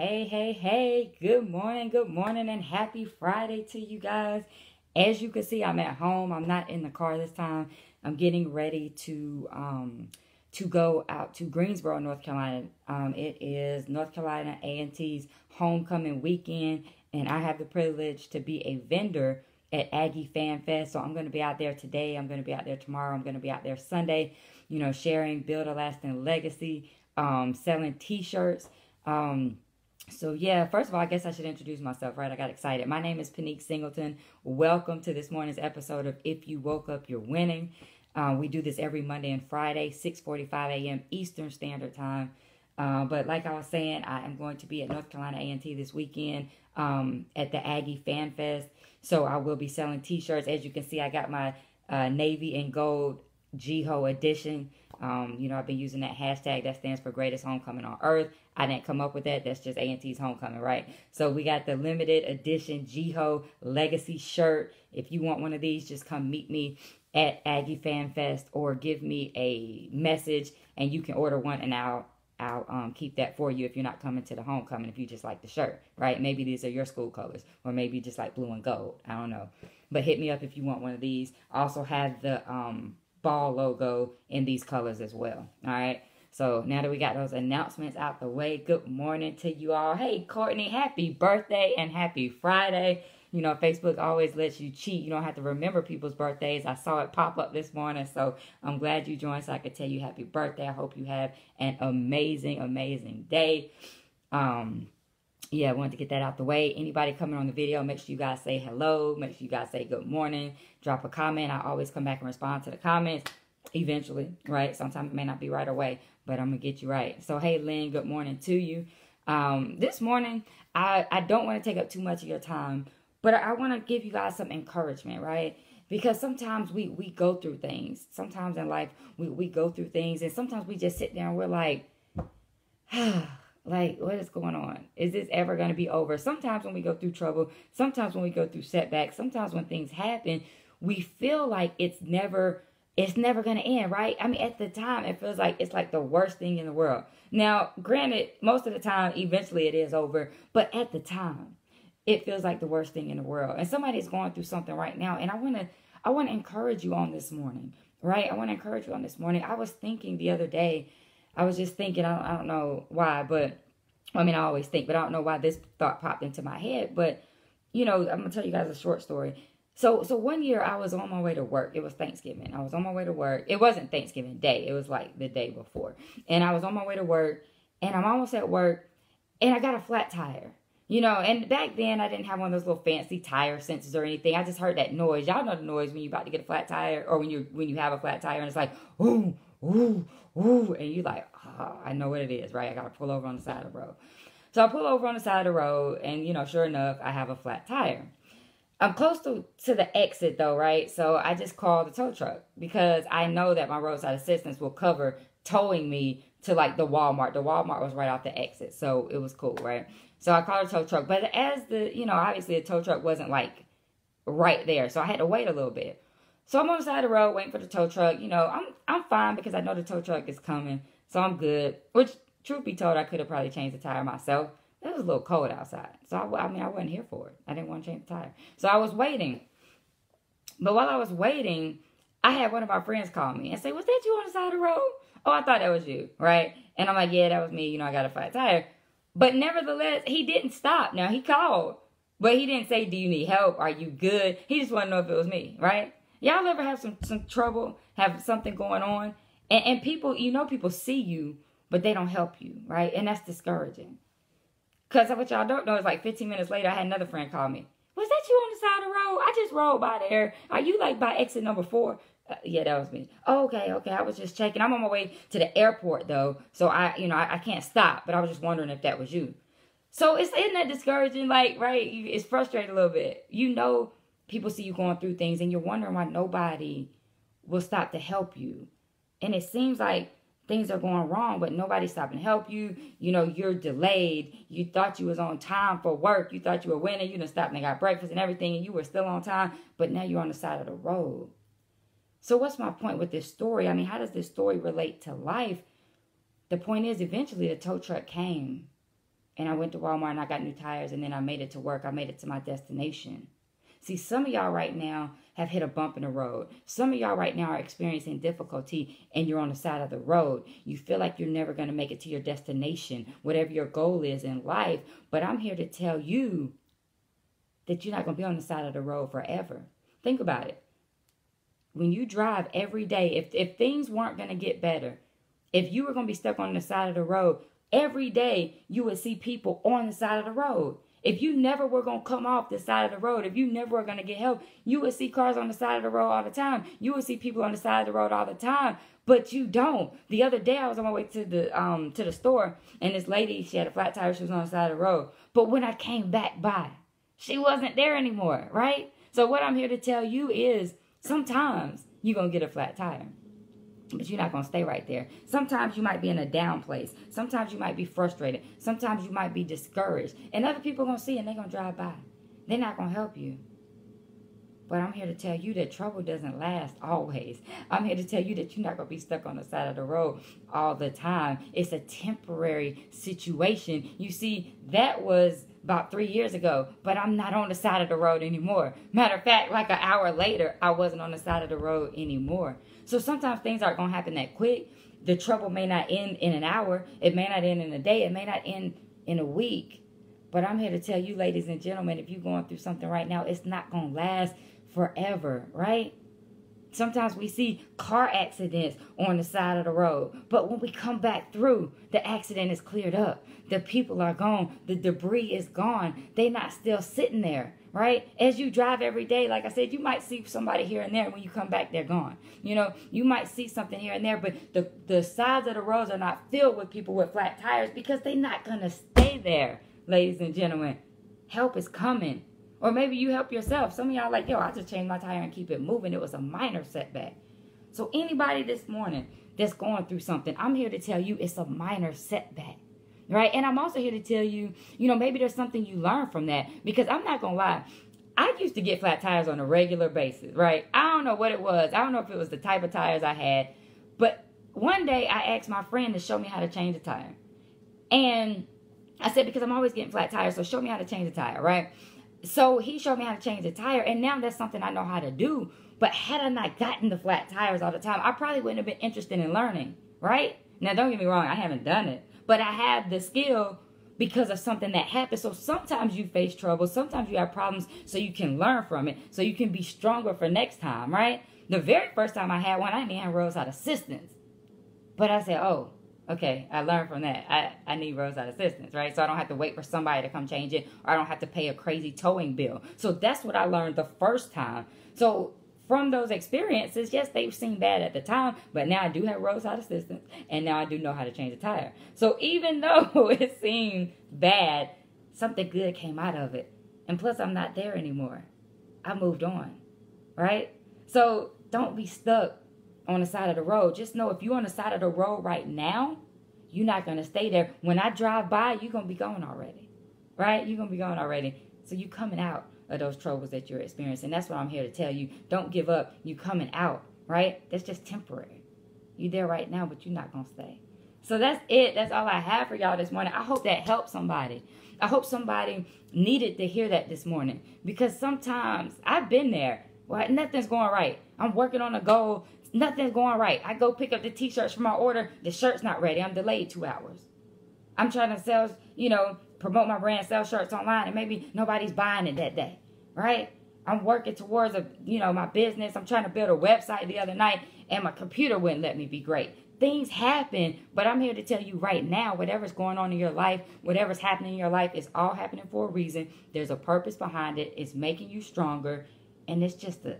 Hey, good morning, and happy Friday to you guys. As you can see, I'm at home. I'm not in the car this time. I'm getting ready to go out to Greensboro, North Carolina. It is North Carolina A&T's homecoming weekend, and I have the privilege to be a vendor at Aggie Fan Fest. So I'm going to be out there today. I'm going to be out there tomorrow. I'm going to be out there Sunday, you know, sharing Build a Lasting Legacy, selling T-shirts. So yeah, first of all, I guess I should introduce myself, right? I got excited. My name is Pinique Singleton. Welcome to this morning's episode of If You Woke Up, You're Winning. We do this every Monday and Friday, 6:45 a.m. Eastern Standard Time. But like I was saying, I am going to be at North Carolina A&T this weekend at the Aggie Fan Fest. So I will be selling T-shirts. As you can see, I got my navy and gold GHO edition. You know, I've been using that hashtag that stands for Greatest Homecoming on Earth. I didn't come up with that. That's just A&T's homecoming, right? So we got the limited edition GHO Legacy shirt. If you want one of these, just come meet me at Aggie Fan Fest or give me a message and you can order one and I'll keep that for you if you're not coming to the homecoming, if you just like the shirt, right? Maybe these are your school colors, or maybe you just like blue and gold. I don't know. But hit me up if you want one of these. I also have the BALL logo in these colors as well. All right. So now that we got those announcements out the way, good morning to you all. Hey, Courtney, happy birthday and happy Friday. You know, Facebook always lets you cheat. You don't have to remember people's birthdays. I saw it pop up this morning, so I'm glad you joined so I could tell you happy birthday. I hope you have an amazing, amazing day. Yeah, I wanted to get that out the way. Anybody coming on the video, make sure you guys say hello. Make sure you guys say good morning. Drop a comment. I always come back and respond to the comments eventually, right? Sometimes it may not be right away, but I'm going to get you right. So, hey, Lynn, good morning to you. This morning, I don't want to take up too much of your time, but I want to give you guys some encouragement, right? Because sometimes we go through things. Sometimes in life, we go through things, and sometimes we just sit there and we're like, like, what is going on? Is this ever going to be over? Sometimes when we go through trouble, sometimes when we go through setbacks, sometimes when things happen, we feel like it's never going to end, right? I mean, at the time, it feels like it's like the worst thing in the world. Now, granted, most of the time, eventually it is over, but at the time, it feels like the worst thing in the world. And somebody's going through something right now, and I want to encourage you on this morning, right? I want to encourage you on this morning. I was thinking the other day, I was just thinking, I don't know why, but I mean, I always think, but I don't know why this thought popped into my head. But, you know, I'm going to tell you guys a short story. So one year I was on my way to work. It was Thanksgiving. I was on my way to work. It wasn't Thanksgiving Day. It was like the day before. And I was on my way to work, and I'm almost at work, and I got a flat tire. You know, and back then I didn't have one of those little fancy tire sensors or anything. I just heard that noise. Y'all know the noise when you're about to get a flat tire, or when you have a flat tire, and it's like, ooh, ooh, ooh, and you're like, oh, I know what it is, right? I got to pull over on the side of the road. So I pull over on the side of the road, and, you know, sure enough, I have a flat tire. I'm close to the exit, though, right? So I just called the tow truck because I know that my roadside assistance will cover towing me to, like, the Walmart. The Walmart was right off the exit, so it was cool, right? So I called a tow truck. But as the, you know, obviously the tow truck wasn't, like, right there, so I had to wait a little bit. So I'm on the side of the road waiting for the tow truck. You know, I'm fine because I know the tow truck is coming, so I'm good. Which, truth be told, I could have probably changed the tire myself. It was a little cold outside. So, I mean, I wasn't here for it. I didn't want to change the tire. So I was waiting. But while I was waiting, I had one of my friends call me and say, was that you on the side of the road? Oh, I thought that was you, right? And I'm like, yeah, that was me. You know, I got a flat tire. But nevertheless, he didn't stop. Now, he called, but he didn't say, do you need help? Are you good? He just wanted to know if it was me, right? Y'all ever have some trouble, have something going on? And people, you know, people see you, but they don't help you, right? And that's discouraging. Because what y'all don't know is like 15 minutes later, I had another friend call me. Was that you on the side of the road? I just rolled by there. Are you like by exit number 4? Yeah, that was me. Oh, okay. I was just checking. I'm on my way to the airport, though. So, I can't stop. But I was just wondering if that was you. So, isn't that discouraging? Like, right? It's frustrating a little bit. You know, people see you going through things. And you're wondering why nobody will stop to help you. And it seems like things are going wrong, but nobody's stopping to help you. You know, you're delayed. You thought you was on time for work. You thought you were winning. You done stopped and got breakfast and everything, and you were still on time, but now you're on the side of the road. So what's my point with this story? I mean, how does this story relate to life? The point is, eventually the tow truck came, And I went to Walmart and I got new tires, and then I made it to work. I made it to my destination. See, some of y'all right now have hit a bump in the road. Some of y'all right now are experiencing difficulty and you're on the side of the road. You feel like you're never going to make it to your destination, whatever your goal is in life. But I'm here to tell you that you're not going to be on the side of the road forever. Think about it. When you drive every day, if things weren't going to get better, if you were going to be stuck on the side of the road, every day you would see people on the side of the road. If you never were going to come off the side of the road, if you never were going to get help, you would see cars on the side of the road all the time. You would see people on the side of the road all the time, but you don't. The other day I was on my way to the store, and this lady, she had a flat tire. She was on the side of the road. But when I came back by, she wasn't there anymore, right? So what I'm here to tell you is sometimes you're going to get a flat tire, but you're not going to stay right there. Sometimes you might be in a down place. Sometimes you might be frustrated. Sometimes you might be discouraged. And other people are going to see and they're going to drive by. They're not going to help you. But I'm here to tell you that trouble doesn't last always. I'm here to tell you that you're not going to be stuck on the side of the road all the time. It's a temporary situation. You see, that was about 3 years ago, but I'm not on the side of the road anymore. Matter of fact, like an hour later, I wasn't on the side of the road anymore. So sometimes things aren't going to happen that quick. The trouble may not end in an hour. It may not end in a day. It may not end in a week. But I'm here to tell you, ladies and gentlemen, if you're going through something right now, it's not going to last forever, right? Sometimes we see car accidents on the side of the road, but when we come back through, the accident is cleared up. The people are gone. The debris is gone. They're not still sitting there, right? As you drive every day, like I said, you might see somebody here and there, and when you come back, they're gone. You know, you might see something here and there, but the sides of the roads are not filled with people with flat tires because they're not going to stay there, ladies and gentlemen. Help is coming. Or maybe you help yourself. Some of y'all like, yo, I just changed my tire and keep it moving. It was a minor setback. So anybody this morning that's going through something, I'm here to tell you it's a minor setback, right? And I'm also here to tell you, you know, maybe there's something you learn from that. Because I'm not going to lie, I used to get flat tires on a regular basis, right? I don't know what it was. I don't know if it was the type of tires I had. But one day I asked my friend to show me how to change a tire. And I said, because I'm always getting flat tires, so show me how to change a tire, right? So he showed me how to change the tire, and now that's something I know how to do. But had I not gotten the flat tires all the time, I probably wouldn't have been interested in learning, right? Now, don't get me wrong, I haven't done it. But I have the skill because of something that happened. So sometimes you face trouble. Sometimes you have problems so you can learn from it, so you can be stronger for next time, right? The very first time I had one, I didn't have roadside assistance. But I said, oh, okay, I learned from that. I need roadside assistance, right? So I don't have to wait for somebody to come change it, or I don't have to pay a crazy towing bill. So that's what I learned the first time. So from those experiences, yes, they've seemed bad at the time, but now I do have roadside assistance, and now I do know how to change a tire. So even though it seemed bad, something good came out of it. And plus, I'm not there anymore. I moved on, right? So don't be stuck on the side of the road. Just know if you're on the side of the road right now, you're not going to stay there. When I drive by, you're going to be gone already, right? You're going to be gone already. So you're coming out of those troubles that you're experiencing. That's what I'm here to tell you. Don't give up. You're coming out, right? That's just temporary. You're there right now, but you're not going to stay. So that's it. That's all I have for y'all this morning. I hope that helped somebody. I hope somebody needed to hear that this morning, because sometimes I've been there. Well, nothing's going right. I'm working on a goal. Nothing's going right. I go pick up the t-shirts from my order. The shirt's not ready. I'm delayed 2 hours. I'm trying to sell, you know, promote my brand, sell shirts online, and maybe nobody's buying it that day, right? I'm working towards, you know, my business. I'm trying to build a website the other night, and my computer wouldn't let me be great. Things happen, but I'm here to tell you right now, whatever's going on in your life, whatever's happening in your life, it's all happening for a reason. There's a purpose behind it. It's making you stronger, and it's just a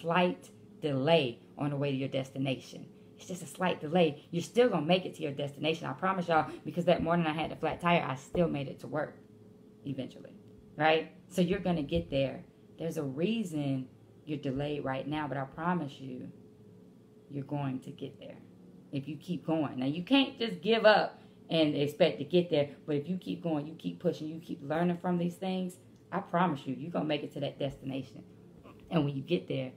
slight delay on the way to your destination. It's just a slight delay. You're still gonna make it to your destination, I promise y'all, because that morning I had a flat tire, I still made it to work eventually, right? So you're gonna get there. There's a reason you're delayed right now, but I promise you, you're going to get there if you keep going. Now, you can't just give up and expect to get there, but if you keep going, you keep pushing, you keep learning from these things, I promise you, you're gonna make it to that destination. And when you get there,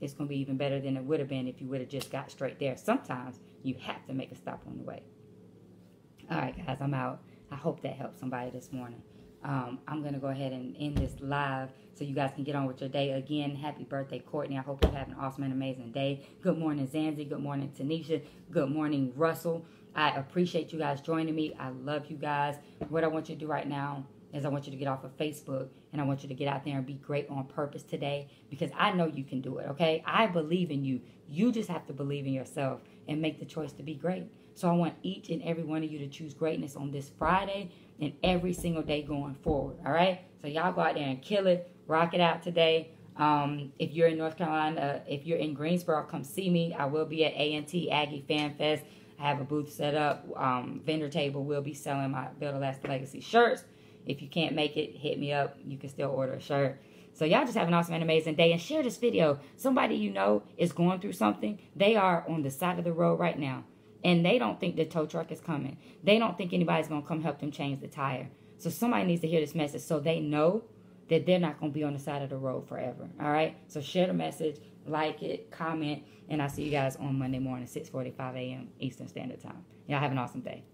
it's going to be even better than it would have been if you would have just got straight there. Sometimes you have to make a stop on the way. All right, guys, I'm out. I hope that helped somebody this morning. I'm going to go ahead and end this live so you guys can get on with your day. Again, happy birthday, Courtney. I hope you have an awesome and amazing day. Good morning, Zanzi. Good morning, Tanisha. Good morning, Russell. I appreciate you guys joining me. I love you guys. What I want you to do right now is I want you to get off of Facebook, and I want you to get out there and be great on purpose today, because I know you can do it, okay? I believe in you. You just have to believe in yourself and make the choice to be great. So I want each and every one of you to choose greatness on this Friday and every single day going forward, all right? So y'all go out there and kill it, rock it out today. If you're in North Carolina, if you're in Greensboro, come see me. I will be at A&T, Aggie Fan Fest. I have a booth set up. Vendor table will be selling my BALL Legacy shirts. If you can't make it, hit me up. You can still order a shirt. So y'all just have an awesome and amazing day, and share this video. Somebody you know is going through something. They are on the side of the road right now, and they don't think the tow truck is coming. They don't think anybody's going to come help them change the tire. So somebody needs to hear this message so they know that they're not going to be on the side of the road forever. All right? So share the message, like it, comment, and I'll see you guys on Monday morning, 6:45 a.m. Eastern Standard Time. Y'all have an awesome day.